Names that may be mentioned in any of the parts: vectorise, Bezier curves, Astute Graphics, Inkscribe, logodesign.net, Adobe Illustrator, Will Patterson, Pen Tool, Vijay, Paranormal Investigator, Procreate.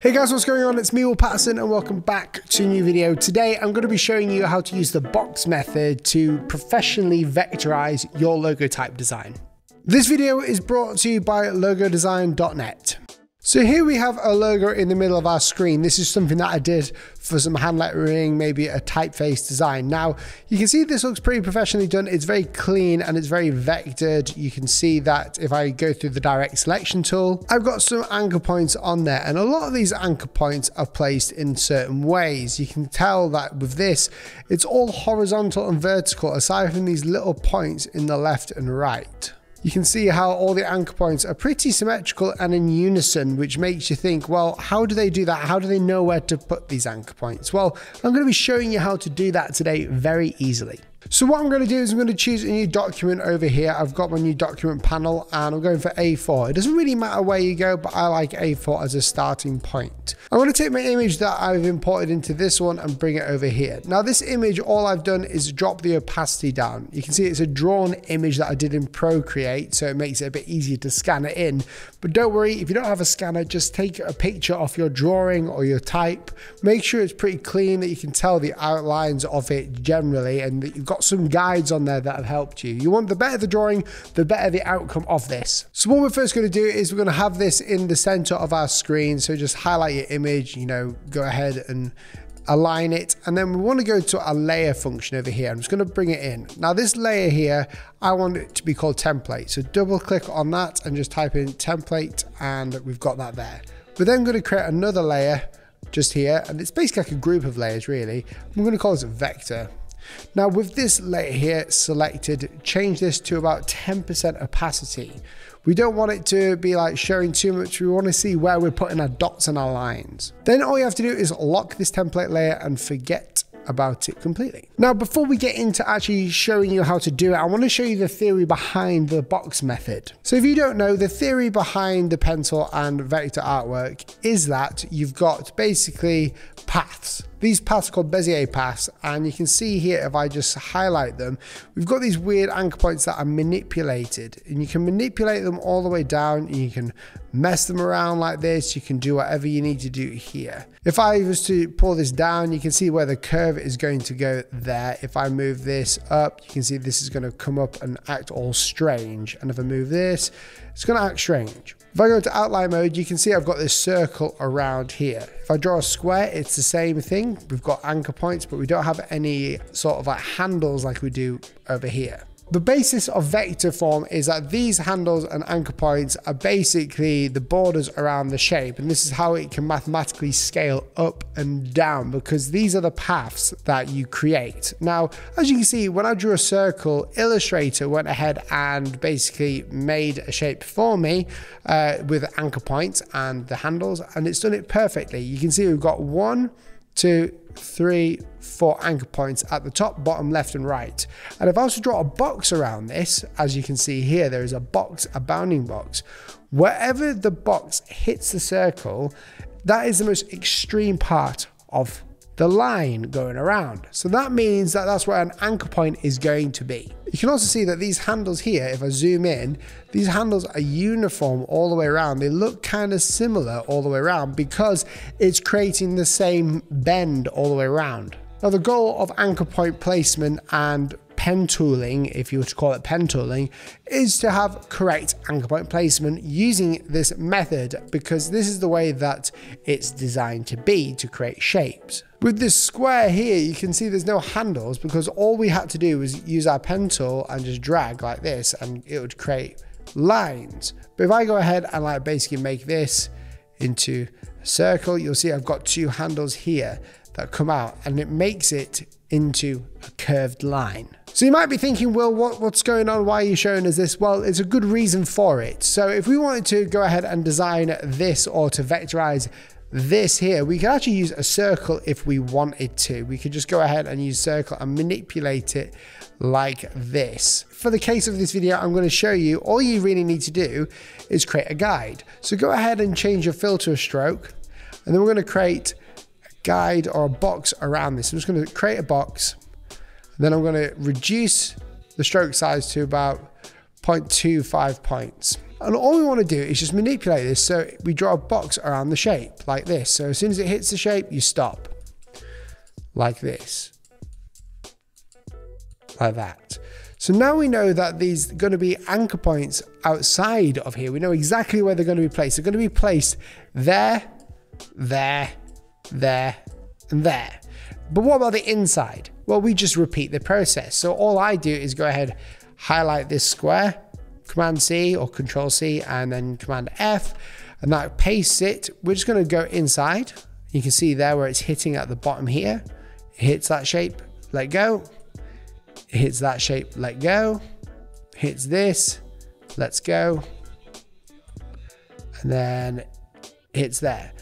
Hey guys, what's going on? It's me, Will Patterson, and welcome back to a new video. Today, I'm going to be showing you how to use the box method to professionally vectorize your logo type design. This video is brought to you by logodesign.net. So here we have a logo in the middle of our screen. This is something that I did for some hand lettering, maybe a typeface design. Now, you can see this looks pretty professionally done. It's very clean and it's very vectored. You can see that if I go through the direct selection tool, I've got some anchor points on there. And a lot of these anchor points are placed in certain ways. You can tell that with this, it's all horizontal and vertical, aside from these little points in the left and right. You can see how all the anchor points are pretty symmetrical and in unison, which makes you think, well, how do they do that? How do they know where to put these anchor points? Well, I'm going to be showing you how to do that today very easily. So what I'm going to do is I'm going to choose a new document over here. I've got my new document panel and I'm going for A4. It doesn't really matter where you go, but I like A4 as a starting point. I'm going to take my image that I've imported into this one and bring it over here. Now this image, all I've done is drop the opacity down. You can see it's a drawn image that I did in Procreate, so it makes it a bit easier to scan it in. But don't worry, if you don't have a scanner, just take a picture of your drawing or your type. Make sure it's pretty clean, that you can tell the outlines of it generally, and that you've got some guides on there that have helped you. You want the better the drawing, the better the outcome of this. So what we're first going to do is we're going to have this in the center of our screen. So just highlight your image, you know, go ahead and align it. And then we want to go to our layer function over here. I'm just going to bring it in. Now this layer here, I want it to be called template. So double click on that and just type in template, and we've got that there. We're then going to create another layer just here. And it's basically like a group of layers really. I'm going to call this vector. Now with this layer here selected, change this to about 10% opacity. We don't want it to be like showing too much. We want to see where we're putting our dots and our lines. Then all you have to do is lock this template layer and forget about it completely. Now, before we get into actually showing you how to do it, I want to show you the theory behind the box method. So if you don't know, the theory behind the Pen Tool and vector artwork is that you've got basically paths. These paths are called Bezier paths, and you can see here, if I just highlight them, we've got these weird anchor points that are manipulated, and you can manipulate them all the way down, and you can mess them around like this. You can do whatever you need to do here. If I was to pull this down, you can see where the curve is going to go there. If I move this up, you can see this is going to come up and act all strange. And if I move this, it's going to act strange. If I go to outline mode, you can see I've got this circle around here. If I draw a square, it's the same thing. We've got anchor points, but we don't have any sort of like handles like we do over here. The basis of vector form is that these handles and anchor points are basically the borders around the shape, and this is how it can mathematically scale up and down, because these are the paths that you create. Now, as you can see, when I drew a circle, Illustrator went ahead and basically made a shape for me with anchor points and the handles, and it's done it perfectly. You can see we've got 1, 2, 3, 4 anchor points at the top, bottom, left and right. And if I was to draw a box around this, as you can see here, there is a box, a bounding box. Wherever the box hits the circle, that is the most extreme part of the line going around. So that means that that's where an anchor point is going to be. You can also see that these handles here, if I zoom in, these handles are uniform all the way around. They look kind of similar all the way around because it's creating the same bend all the way around. Now the goal of anchor point placement and pen tooling, if you were to call it pen tooling, is to have correct anchor point placement using this method, because this is the way that it's designed to be, to create shapes. With this square here, you can see there's no handles because all we had to do was use our pen tool and just drag like this and it would create lines. But if I go ahead and like basically make this into a circle, you'll see I've got two handles here that come out and it makes it into a curved line. So you might be thinking, well, what's going on? Why are you showing us this? Well, it's a good reason for it. So if we wanted to go ahead and design this or to vectorize this here, we can actually use a circle if we wanted to. We could just go ahead and use circle and manipulate it like this. For the case of this video, I'm going to show you all you really need to do is create a guide. So go ahead and change your filter stroke, and then we're going to create guide or a box around this. I'm just going to create a box. Then I'm going to reduce the stroke size to about 0.25 points. And all we want to do is just manipulate this so we draw a box around the shape like this. So as soon as it hits the shape, you stop. Like this. Like that. So now we know that these are going to be anchor points outside of here. We know exactly where they're going to be placed. They're going to be placed there, there, there, and there. But what about the inside? Well, we just repeat the process. So all I do is go ahead, highlight this square, Command C or Control C, and then Command F, and that pastes it. We're just going to go inside. You can see there where it's hitting at the bottom here. It hits that shape, let go. It hits that shape, let go. Hits this, let's go. And then hits there.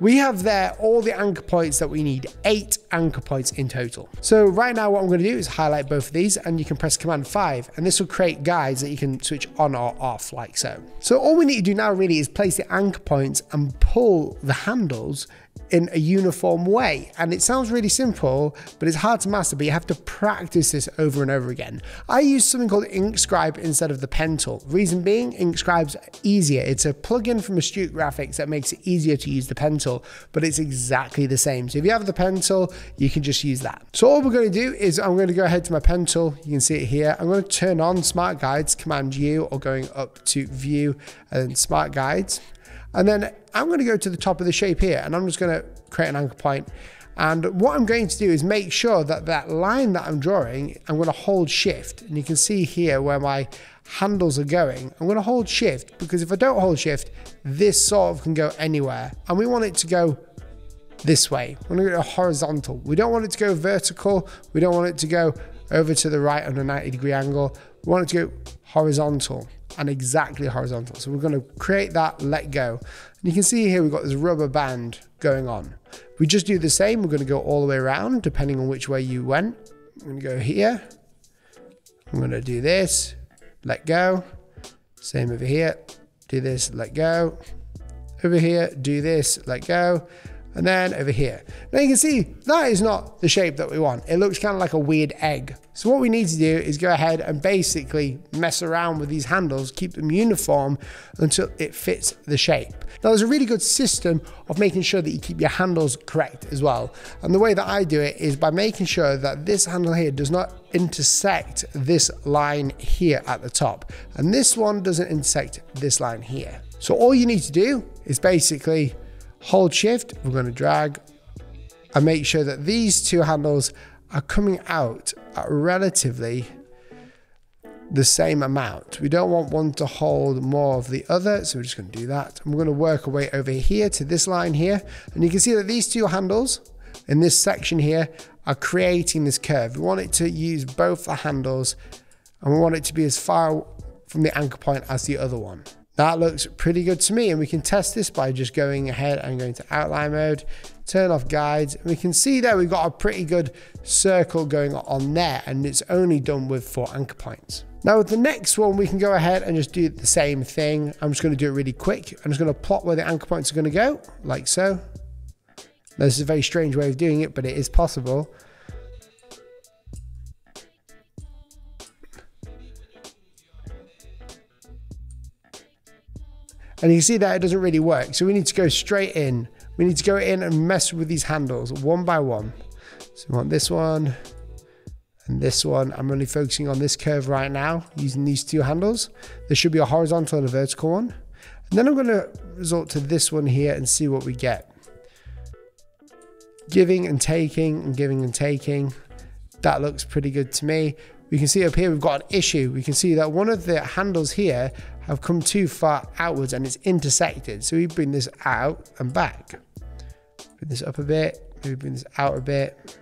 We have there all the anchor points that we need, 8 anchor points in total. So right now what I'm going to do is highlight both of these, and you can press Command 5, and this will create guides that you can switch on or off like so. So all we need to do now really is place the anchor points and pull the handles in a uniform way. And it sounds really simple, but it's hard to master, but you have to practice this over and over again. I use something called Inkscribe instead of the Pen Tool. Reason being, Inkscribe's easier. It's a plugin from Astute Graphics that makes it easier to use the Pen Tool, but it's exactly the same. So if you have the Pen Tool, you can just use that. So all we're going to do is I'm going to go ahead to my Pen Tool. You can see it here. I'm going to turn on Smart Guides, Command U, or going up to View and Smart Guides. And then I'm going to go to the top of the shape here, and I'm just going to create an anchor point. And what I'm going to do is make sure that that line that I'm drawing, I'm going to hold shift. And you can see here where my handles are going. I'm going to hold shift, because if I don't hold shift, this sort of can go anywhere. And we want it to go this way. We're going to go horizontal. We don't want it to go vertical. We don't want it to go over to the right on a 90-degree angle. We want it to go horizontal. And exactly horizontal. So we're going to create that, let go. And you can see here we've got this rubber band going on. We just do the same. We're going to go all the way around depending on which way you went. I'm going to go here. I'm going to do this, let go. Same over here. Do this, let go. Over here, do this, let go. And then over here. Now you can see that is not the shape that we want. It looks kind of like a weird egg. So what we need to do is go ahead and basically mess around with these handles, keep them uniform until it fits the shape. Now there's a really good system of making sure that you keep your handles correct as well. And the way that I do it is by making sure that this handle here does not intersect this line here at the top. And this one doesn't intersect this line here. So all you need to do is basically hold shift, we're going to drag, and make sure that these two handles are coming out at relatively the same amount. We don't want one to hold more of the other, so we're just going to do that. And we're going to work our way over here to this line here, and you can see that these two handles in this section here are creating this curve. We want it to use both the handles, and we want it to be as far from the anchor point as the other one. That looks pretty good to me, and we can test this by just going ahead and going to outline mode, turn off guides, and we can see there we've got a pretty good circle going on there, and it's only done with 4 anchor points. Now with the next one, we can go ahead and just do the same thing. I'm just going to do it really quick. I'm just going to plot where the anchor points are going to go, like so. Now, this is a very strange way of doing it, but it is possible. And you can see that it doesn't really work. So we need to go straight in. We need to go in and mess with these handles one by one. So we want this one and this one. I'm only focusing on this curve right now using these two handles. There should be a horizontal and a vertical one. And then I'm going to resort to this one here and see what we get. Giving and taking and giving and taking. That looks pretty good to me. We can see up here we've got an issue. We can see that one of the handles here have come too far outwards and it's intersected. So we bring this out and back. Bring this up a bit, maybe bring this out a bit.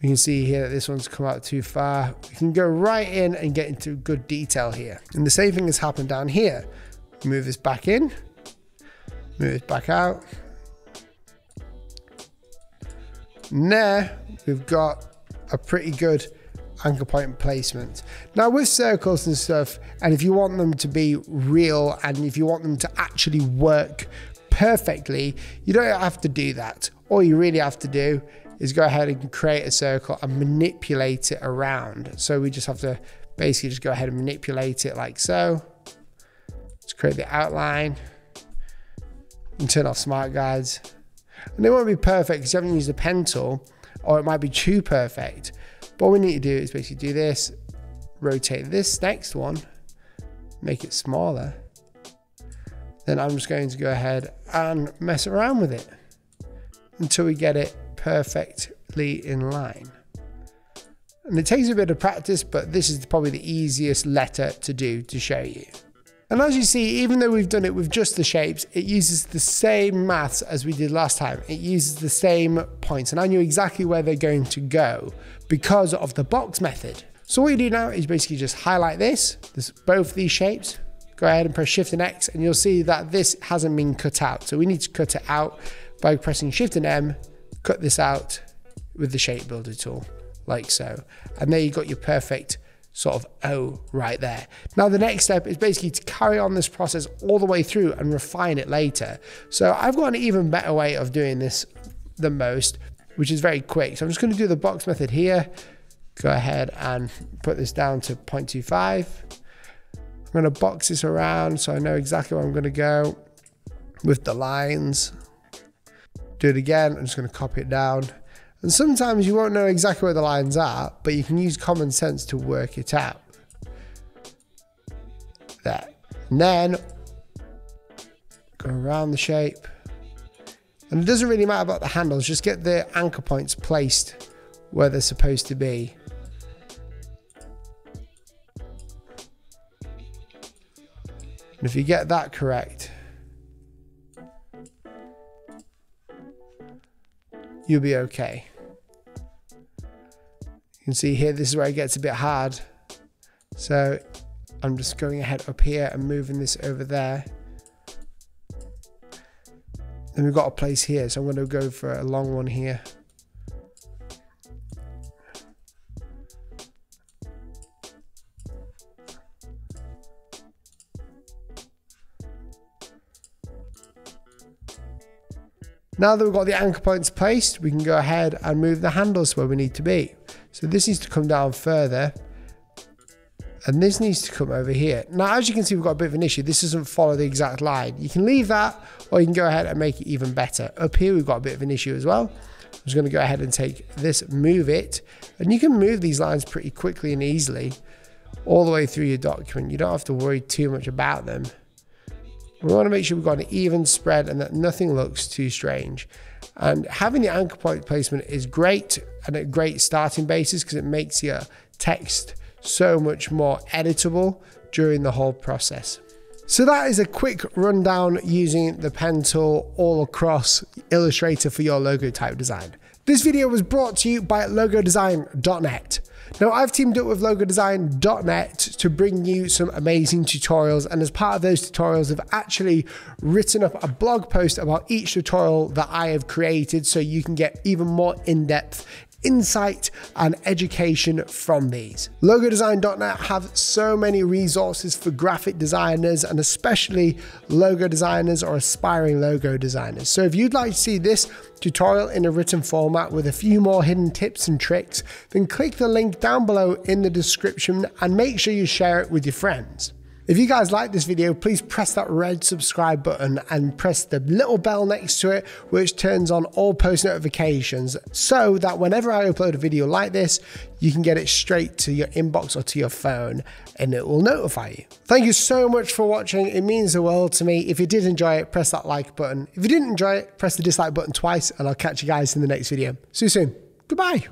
We can see here that this one's come out too far. We can go right in and get into good detail here. And the same thing has happened down here. Move this back in, move it back out. And there we've got a pretty good anchor point placement. Now with circles and stuff, and if you want them to be real and if you want them to actually work perfectly, you don't have to do that. All you really have to do is go ahead and create a circle and manipulate it around. So we just have to basically just go ahead and manipulate it like so. create the outline, and turn off smart guides. And they won't be perfect because you haven't used the pen tool, or it might be too perfect. But what we need to do is basically do this, rotate this next one, make it smaller. Then I'm just going to go ahead and mess around with it until we get it perfectly in line. And it takes a bit of practice, but this is probably the easiest letter to do to show you. And as you see, even though we've done it with just the shapes, it uses the same maths as we did last time. It uses the same points, and I knew exactly where they're going to go because of the box method. So what you do now is basically just highlight this both these shapes, go ahead and press Shift and X, and you'll see that this hasn't been cut out. So we need to cut it out by pressing Shift and M, cut this out with the Shape Builder tool, like so. And there you got your perfect sort of O right there. Now the next step is basically to carry on this process all the way through and refine it later. So I've got an even better way of doing this than most, which is very quick. So I'm just going to do the box method here. Go ahead and put this down to 0.25. I'm going to box this around so I know exactly where I'm going to go with the lines. Do it again. I'm just going to copy it down. And sometimes you won't know exactly where the lines are, but you can use common sense to work it out. There. And then go around the shape. And it doesn't really matter about the handles, just get the anchor points placed where they're supposed to be. And if you get that correct, you'll be okay. You can see here, this is where it gets a bit hard. So I'm just going ahead up here and moving this over there. Then we've got a place here. So I'm going to go for a long one here. Now that we've got the anchor points placed, we can go ahead and move the handles where we need to be. So this needs to come down further, and this needs to come over here. Now, as you can see, we've got a bit of an issue. This doesn't follow the exact line. You can leave that, or you can go ahead and make it even better. Up here, we've got a bit of an issue as well. I'm just going to go ahead and take this, move it, and you can move these lines pretty quickly and easily all the way through your document. You don't have to worry too much about them. We want to make sure we've got an even spread and that nothing looks too strange. And having the anchor point placement is great and a great starting basis because it makes your text so much more editable during the whole process. So that is a quick rundown using the pen tool all across Illustrator for your logotype design. This video was brought to you by logodesign.net. Now, I've teamed up with logodesign.net to bring you some amazing tutorials, and as part of those tutorials, I've actually written up a blog post about each tutorial that I have created so you can get even more in-depth insight and education from these. Logodesign.net have so many resources for graphic designers and especially logo designers or aspiring logo designers. So if you'd like to see this tutorial in a written format with a few more hidden tips and tricks, then click the link down below in the description and make sure you share it with your friends. If you guys like this video, please press that red subscribe button and press the little bell next to it, which turns on all post notifications so that whenever I upload a video like this, you can get it straight to your inbox or to your phone and it will notify you. Thank you so much for watching. It means the world to me. If you did enjoy it, press that like button. If you didn't enjoy it, press the dislike button twice, and I'll catch you guys in the next video. See you soon. Goodbye.